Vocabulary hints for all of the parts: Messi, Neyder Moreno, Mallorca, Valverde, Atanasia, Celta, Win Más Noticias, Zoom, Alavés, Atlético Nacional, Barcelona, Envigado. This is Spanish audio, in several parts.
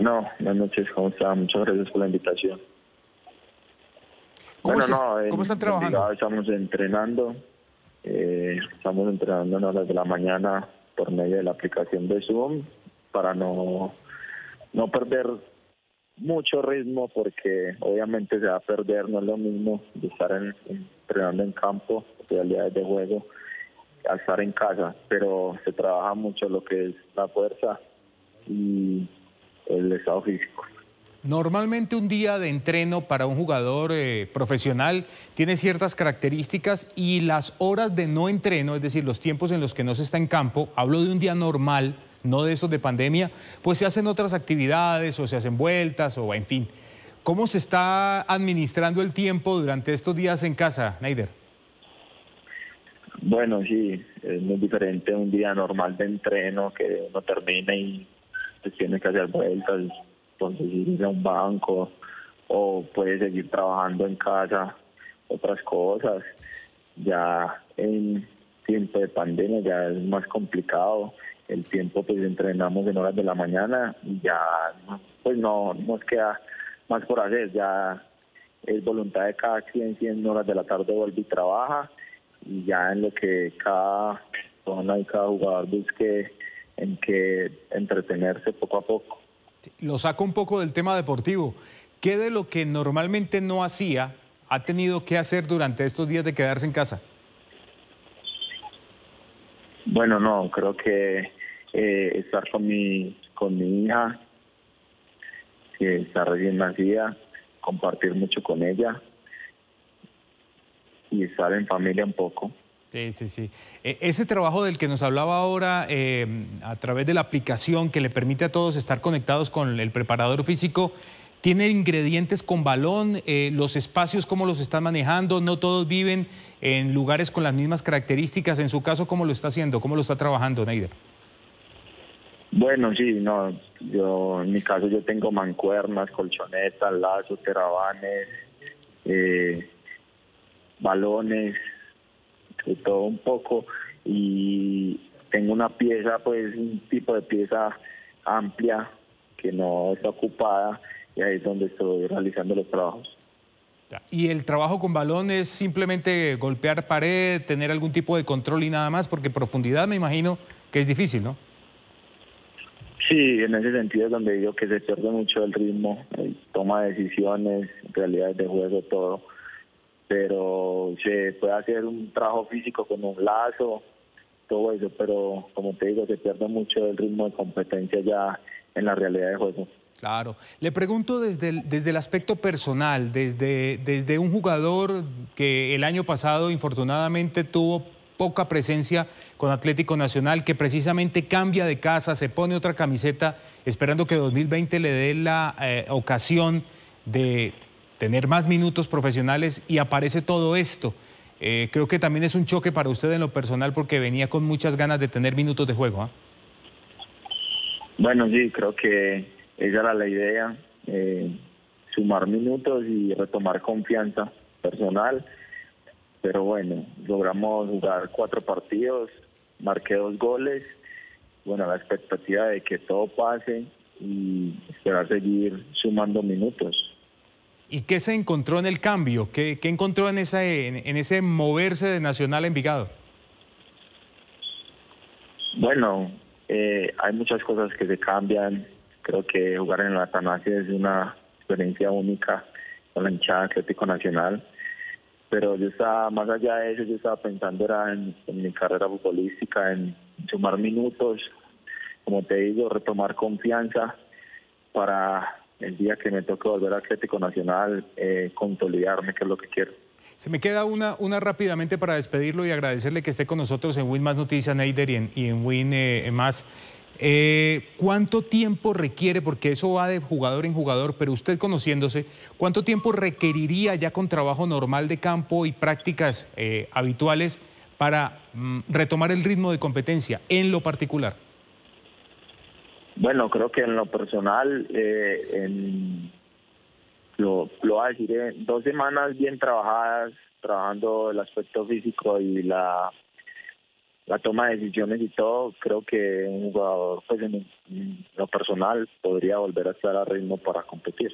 No, buenas noches, ¿cómo están? Muchas gracias por la invitación. ¿Cómo están trabajando? Estamos entrenando, en horas de la mañana por medio de la aplicación de Zoom para no perder mucho ritmo, porque obviamente se va a perder, no es lo mismo de estar entrenando en campo, realidades de juego, a estar en casa, pero se trabaja mucho lo que es la fuerza y el estado físico. Normalmente un día de entreno para un jugador profesional tiene ciertas características, y las horas de no entreno, es decir, los tiempos en los que no se está en campo, hablo de un día normal, no de esos de pandemia, pues se hacen otras actividades o se hacen vueltas o en fin. ¿Cómo se está administrando el tiempo durante estos días en casa, Neyder? Bueno, sí, es muy diferente un día normal de entreno que uno termina y pues tiene que hacer vueltas, entonces ir a un banco, o puede seguir trabajando en casa, otras cosas. Ya en tiempo de pandemia ya es más complicado. El tiempo, pues entrenamos en horas de la mañana y ya pues no nos queda más por hacer, ya es voluntad de cada quien. Si en horas de la tarde vuelve y trabaja, y ya en lo que cada persona y cada jugador busque en que entretenerse poco a poco. Lo saco un poco del tema deportivo. ¿Qué de lo que normalmente no hacía ha tenido que hacer durante estos días de quedarse en casa? Bueno, no, creo que estar con mi hija, que está recién nacida, compartir mucho con ella y estar en familia un poco. Sí, sí, sí. Ese trabajo del que nos hablaba ahora a través de la aplicación que le permite a todos estar conectados con el preparador físico, ¿tiene ingredientes con balón? ¿Los espacios cómo los están manejando? ¿No todos viven en lugares con las mismas características? En su caso, ¿cómo lo está haciendo? ¿Cómo lo está trabajando, Neyder? Bueno, sí, no, en mi caso yo tengo mancuernas, colchonetas, lazos, terabanes, balones, de todo un poco, y tengo una pieza, pues un tipo de pieza amplia que no está ocupada, y ahí es donde estoy realizando los trabajos. ¿Y el trabajo con balón es simplemente golpear pared, tener algún tipo de control y nada más? Porque profundidad me imagino que es difícil, ¿no? Sí, en ese sentido es donde digo que se pierde mucho el ritmo, toma de decisiones, realidades de juego, todo. Pero se puede hacer un trabajo físico con un lazo, todo eso, pero como te digo, se pierde mucho el ritmo de competencia ya en la realidad de juego. Claro. Le pregunto desde el aspecto personal, desde un jugador que el año pasado infortunadamente tuvo poca presencia con Atlético Nacional, que precisamente cambia de casa, se pone otra camiseta, esperando que 2020 le dé la ocasión de tener más minutos profesionales, y aparece todo esto. Creo que también es un choque para usted en lo personal, porque venía con muchas ganas de tener minutos de juego, ¿eh? Bueno, sí, creo que esa era la idea, sumar minutos y retomar confianza personal. Pero bueno, logramos jugar 4 partidos, marqué 2 goles. Bueno, la expectativa de que todo pase y esperar seguir sumando minutos. ¿Y qué se encontró en el cambio? ¿Qué encontró en ese moverse de Nacional a Envigado? Bueno, hay muchas cosas que se cambian. Creo que jugar en la Atanasia es una experiencia única con la hinchada Atlético Nacional. Pero yo estaba, más allá de eso, yo estaba pensando era en mi carrera futbolística, en sumar minutos, como te digo, retomar confianza para el día que me toque volver a Atlético Nacional, consolidarme, que es lo que quiero. Se me queda una rápidamente para despedirlo y agradecerle que esté con nosotros en Win Más Noticias, Neyder, y en Win Más. ¿Cuánto tiempo requiere, porque eso va de jugador en jugador, pero usted conociéndose, cuánto tiempo requeriría ya con trabajo normal de campo y prácticas habituales para retomar el ritmo de competencia en lo particular? Bueno, creo que en lo personal, lo voy a decir, 2 semanas bien trabajadas, trabajando el aspecto físico y la la toma de decisiones y todo. Creo que un jugador, pues en lo personal, podría volver a estar a ritmo para competir.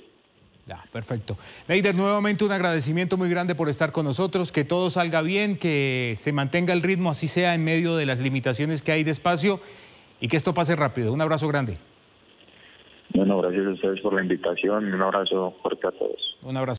Ya, perfecto. Neyder, nuevamente un agradecimiento muy grande por estar con nosotros, que todo salga bien, que se mantenga el ritmo, así sea en medio de las limitaciones que hay de espacio, y que esto pase rápido. Un abrazo grande. Bueno, gracias a ustedes por la invitación, un abrazo fuerte a todos. Un abrazo.